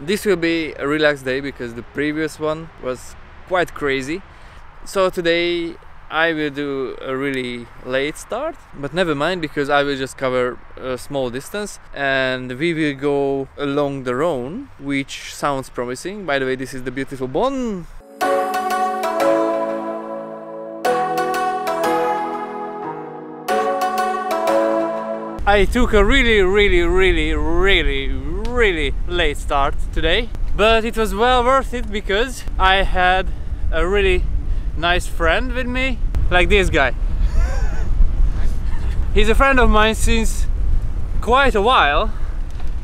This will be a relaxed day because the previous one was quite crazy. So today I will do a really late start, but never mind, because I will just cover a small distance and we will go along the Rhône, which sounds promising. By the way, this is the beautiful Bonn. I took a really late start today, but it was well worth it because I had a really nice friend with me, like this guy. He's a friend of mine since quite a while,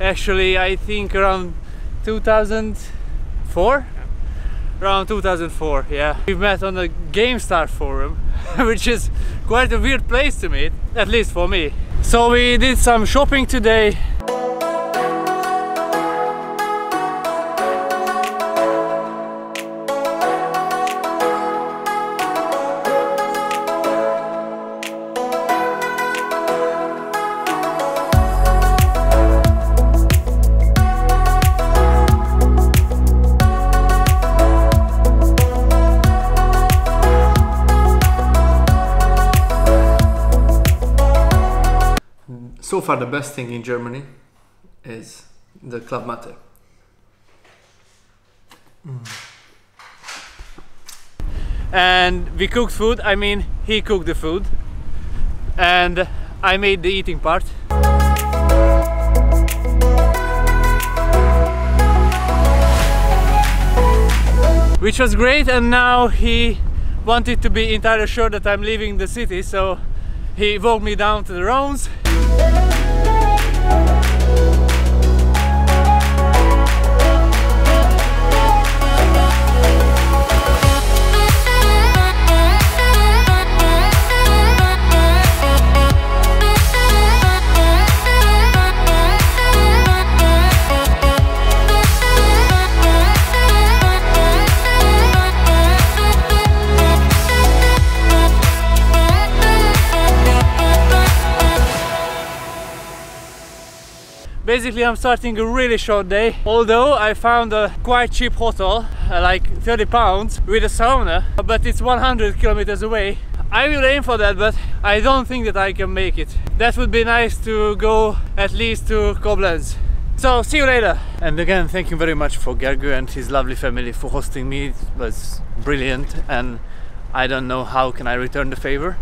actually. I think around 2004? Yeah. Around 2004, yeah. We met on the GameStar forum, which is quite a weird place to meet, at least for me. So we did some shopping today. So far, the best thing in Germany is the Club Mate. And we cooked food, I mean, he cooked the food and I made the eating part. Which was great, and now he wanted to be entirely sure that I'm leaving the city, so he walked me down to the Rhône. Basically, I'm starting a really short day, although I found a quite cheap hotel, like 30 pounds with a sauna, but it's 100 kilometers away. I will aim for that, but I don't think that I can make it. That would be nice to go at least to Koblenz. So, see you later! And again, thank you very much for Gergő and his lovely family for hosting me. It was brilliant, and I don't know how can I return the favor.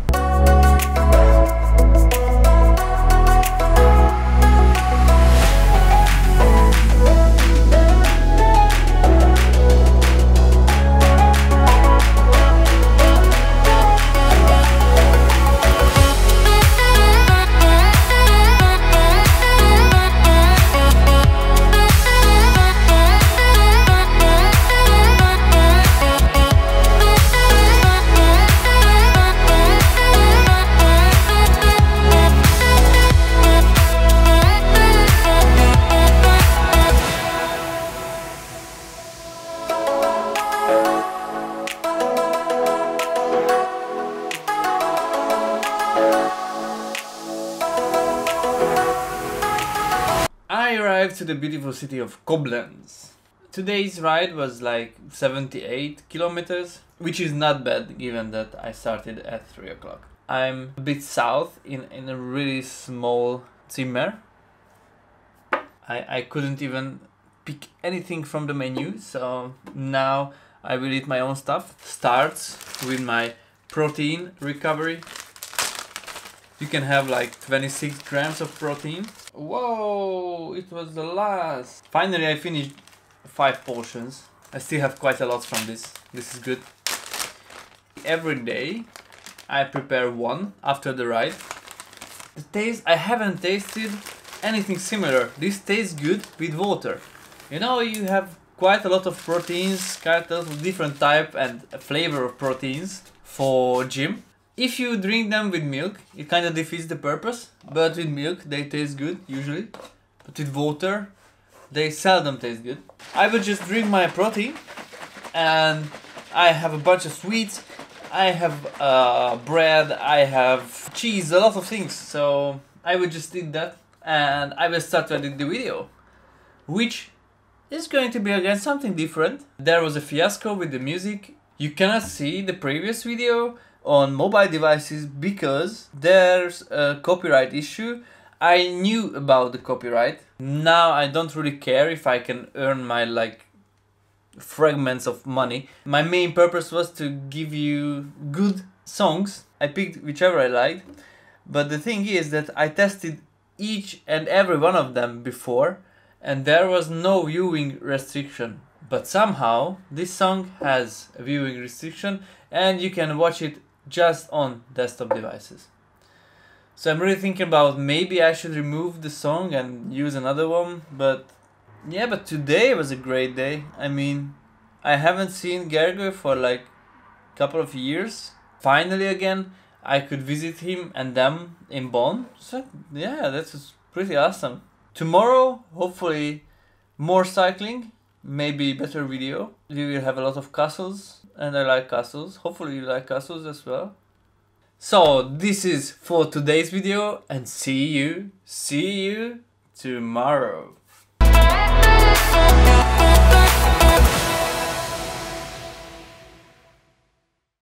I arrived to the beautiful city of Koblenz. Today's ride was like 78 kilometers, which is not bad given that I started at 3 o'clock. I'm a bit south in a really small Zimmer. I couldn't even pick anything from the menu, so now I will eat my own stuff. Starts with my protein recovery. You can have like 26 grams of protein. Whoa, it was the last. Finally, I finished 5 portions. I still have quite a lot from this. This is good. Every day, I prepare one after the ride. The taste, I haven't tasted anything similar. This tastes good with water. You know, you have quite a lot of proteins, quite a lot of different type and flavor of proteins for gym. If you drink them with milk, it kind of defeats the purpose, but with milk they taste good usually, but with water they seldom taste good. I will just drink my protein, and I have a bunch of sweets, I have bread, I have cheese, a lot of things, so I will just eat that and I will start to edit the video, which is going to be again something different. There was a fiasco with the music. You cannot see the previous video on mobile devices because there's a copyright issue. I knew about the copyright. Now I don't really care if I can earn my like fragments of money. My main purpose was to give you good songs. I picked whichever I liked, but the thing is that I tested each and every one of them before and there was no viewing restriction. But somehow this song has a viewing restriction and you can watch it just on desktop devices. So I'm really thinking about maybe I should remove the song and use another one, but yeah, but today was a great day. I mean, I haven't seen Gergő for like a couple of years. Finally again, I could visit him and them in Bonn. So yeah, that's pretty awesome. Tomorrow, hopefully more cycling, maybe better video. We will have a lot of castles and I like castles. Hopefully you like castles as well. So this is for today's video and see you tomorrow.